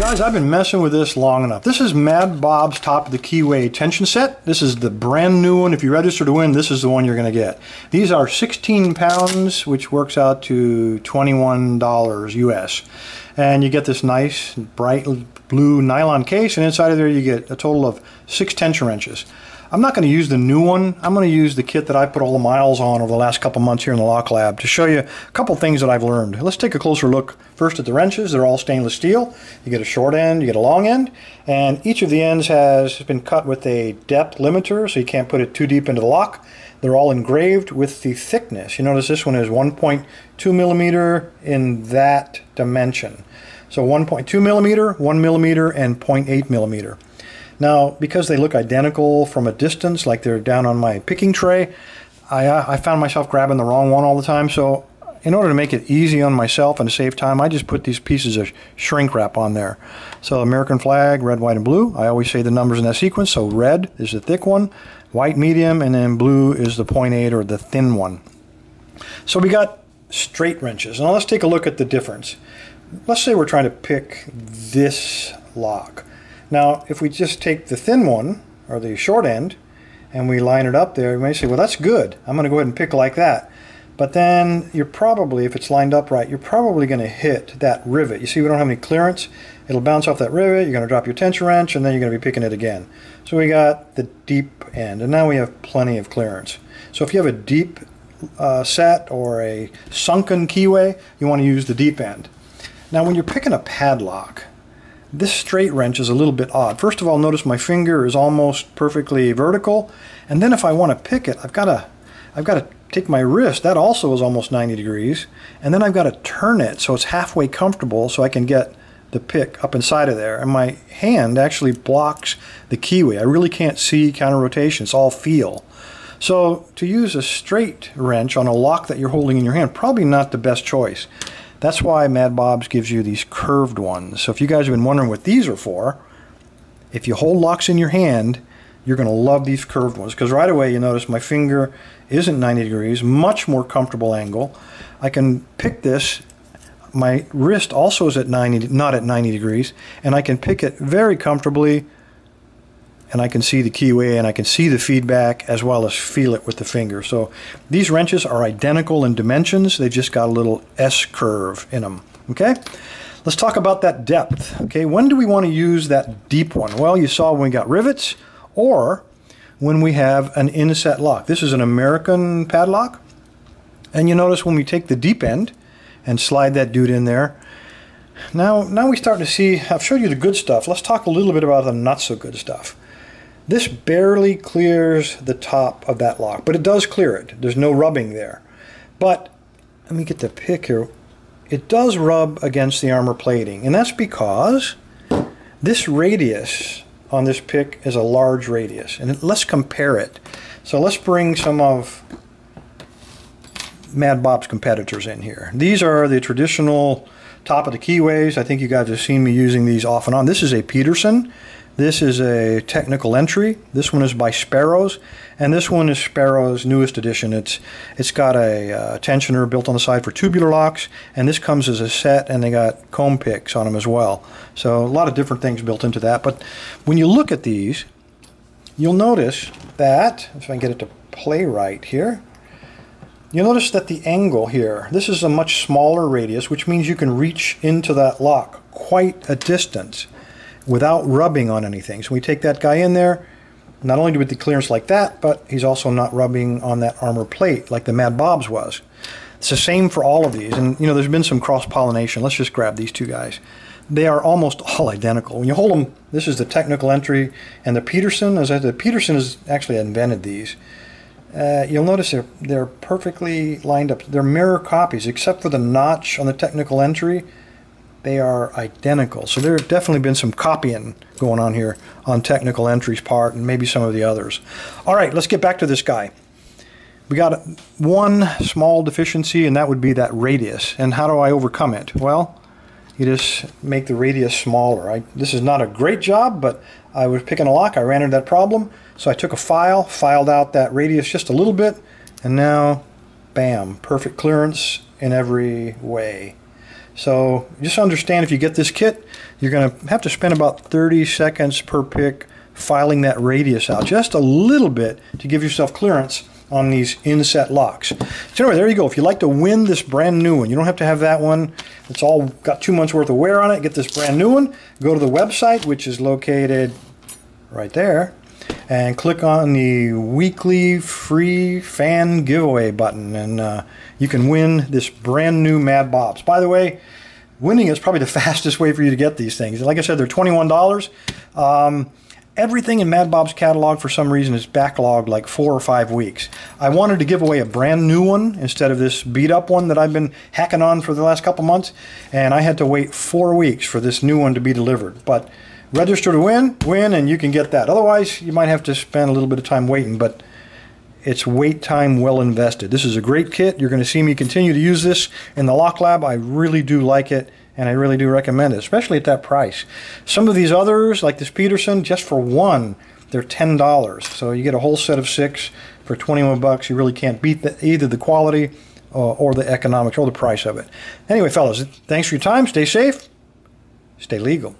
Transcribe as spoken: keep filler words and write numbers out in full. Guys, I've been messing with this long enough. This is Mad Bob's Top of the Keyway tension set. This is the brand new one. If you register to win, this is the one you're going to get. These are sixteen pounds, which works out to twenty-one dollars U S. And you get this nice bright blue nylon case, and inside of there you get a total of six tension wrenches. I'm not going to use the new one. I'm going to use the kit that I put all the miles on over the last couple months here in the Lock Lab to show you a couple things that I've learned. Let's take a closer look first at the wrenches. They're all stainless steel. You get a short end, you get a long end, and each of the ends has been cut with a depth limiter so you can't put it too deep into the lock. They're all engraved with the thickness. You notice this one is one point two millimeter in that dimension. So one point two millimeter, one millimeter, and zero point eight millimeter. Now, because they look identical from a distance, like they're down on my picking tray, I, uh, I found myself grabbing the wrong one all the time. So in order to make it easy on myself and to save time, I just put these pieces of shrink wrap on there. So American flag, red, white, and blue. I always say the numbers in that sequence. So red is the thick one, white medium, and then blue is the zero point eight or the thin one. So we got straight wrenches. Now let's take a look at the difference. Let's say we're trying to pick this lock. Now, if we just take the thin one, or the short end, and we line it up there, you may say, well, that's good. I'm going to go ahead and pick like that. But then you're probably, if it's lined up right, you're probably going to hit that rivet. You see, we don't have any clearance. It'll bounce off that rivet. You're going to drop your tension wrench, and then you're going to be picking it again. So we got the deep end, and now we have plenty of clearance. So if you have a deep uh, set or a sunken keyway, you want to use the deep end. Now, when you're picking a padlock, this straight wrench is a little bit odd. First of all, notice my finger is almost perfectly vertical, and then if I want to pick it, I've got to I've got to take my wrist. That also is almost ninety degrees, and then I've got to turn it so it's halfway comfortable so I can get the pick up inside of there, and my hand actually blocks the keyway. I really can't see counter rotation. It's all feel. So to use a straight wrench on a lock that you're holding in your hand, probably not the best choice. That's why Mad Bob's gives you these curved ones. So if you guys have been wondering what these are for, if you hold locks in your hand, you're going to love these curved ones. Because right away, you notice my finger isn't ninety degrees, much more comfortable angle. I can pick this. My wrist also is at ninety, not at ninety degrees. And I can pick it very comfortably. And I can see the keyway, and I can see the feedback as well as feel it with the finger. So these wrenches are identical in dimensions. They've just got a little S-curve in them, okay? Let's talk about that depth, okay? When do we want to use that deep one? Well, you saw when we got rivets or when we have an inset lock. This is an American padlock, and you notice when we take the deep end and slide that dude in there, now, now we start to see, I've showed you the good stuff. Let's talk a little bit about the not so good stuff. This barely clears the top of that lock, but it does clear it. There's no rubbing there. But, let me get the pick here. It does rub against the armor plating, and that's because this radius on this pick is a large radius, and it, let's compare it. So let's bring some of Mad Bob's competitors in here. These are the traditional top of the keyways. I think you guys have seen me using these off and on. This is a Peterson. This is a technical entry. This one is by Sparrows, and this one is Sparrows' newest edition. It's it's got a uh, tensioner built on the side for tubular locks, and this comes as a set, and they got comb picks on them as well. So a lot of different things built into that. But when you look at these, you'll notice that if I can get it to play right here, you notice that the angle here, this is a much smaller radius, which means you can reach into that lock quite a distance without rubbing on anything. So we take that guy in there, not only do we get the clearance like that, but he's also not rubbing on that armor plate like the Mad Bob's was. It's the same for all of these, and you know, there's been some cross-pollination. Let's just grab these two guys. They are almost all identical. When you hold them, this is the technical entry, and the Peterson, as I said, the Peterson has actually invented these. Uh, you'll notice they're, they're perfectly lined up. They're mirror copies, except for the notch on the technical entry. They are identical. So there have definitely been some copying going on here on technical entries part and maybe some of the others. All right, let's get back to this guy. We got one small deficiency, and that would be that radius. And how do I overcome it? Well, you just make the radius smaller. I, this is not a great job, but I was picking a lock. I ran into that problem. So I took a file, filed out that radius just a little bit, and now, bam, perfect clearance in every way. So just understand, if you get this kit, you're going to have to spend about thirty seconds per pick filing that radius out just a little bit to give yourself clearance on these inset locks. So anyway, there you go. If you'd like to win this brand new one, you don't have to have that one. It's all got two months worth of wear on it. Get this brand new one. Go to the website, which is located right there, and click on the weekly free fan giveaway button, and uh, you can win this brand new Mad Bob's. By the way, winning is probably the fastest way for you to get these things. Like I said, they're twenty-one dollars. Um, everything in Mad Bob's catalog for some reason is backlogged like four or five weeks. I wanted to give away a brand new one instead of this beat up one that I've been hacking on for the last couple months, and I had to wait four weeks for this new one to be delivered. But register to win, win, and you can get that. Otherwise, you might have to spend a little bit of time waiting, but it's wait time well invested. This is a great kit. You're going to see me continue to use this in the Lock Lab. I really do like it, and I really do recommend it, especially at that price. Some of these others, like this Peterson, just for one, they're ten dollars. So you get a whole set of six for twenty-one bucks. You really can't beat the, either the quality or, or the economics or the price of it. Anyway, fellas, thanks for your time. Stay safe. Stay legal.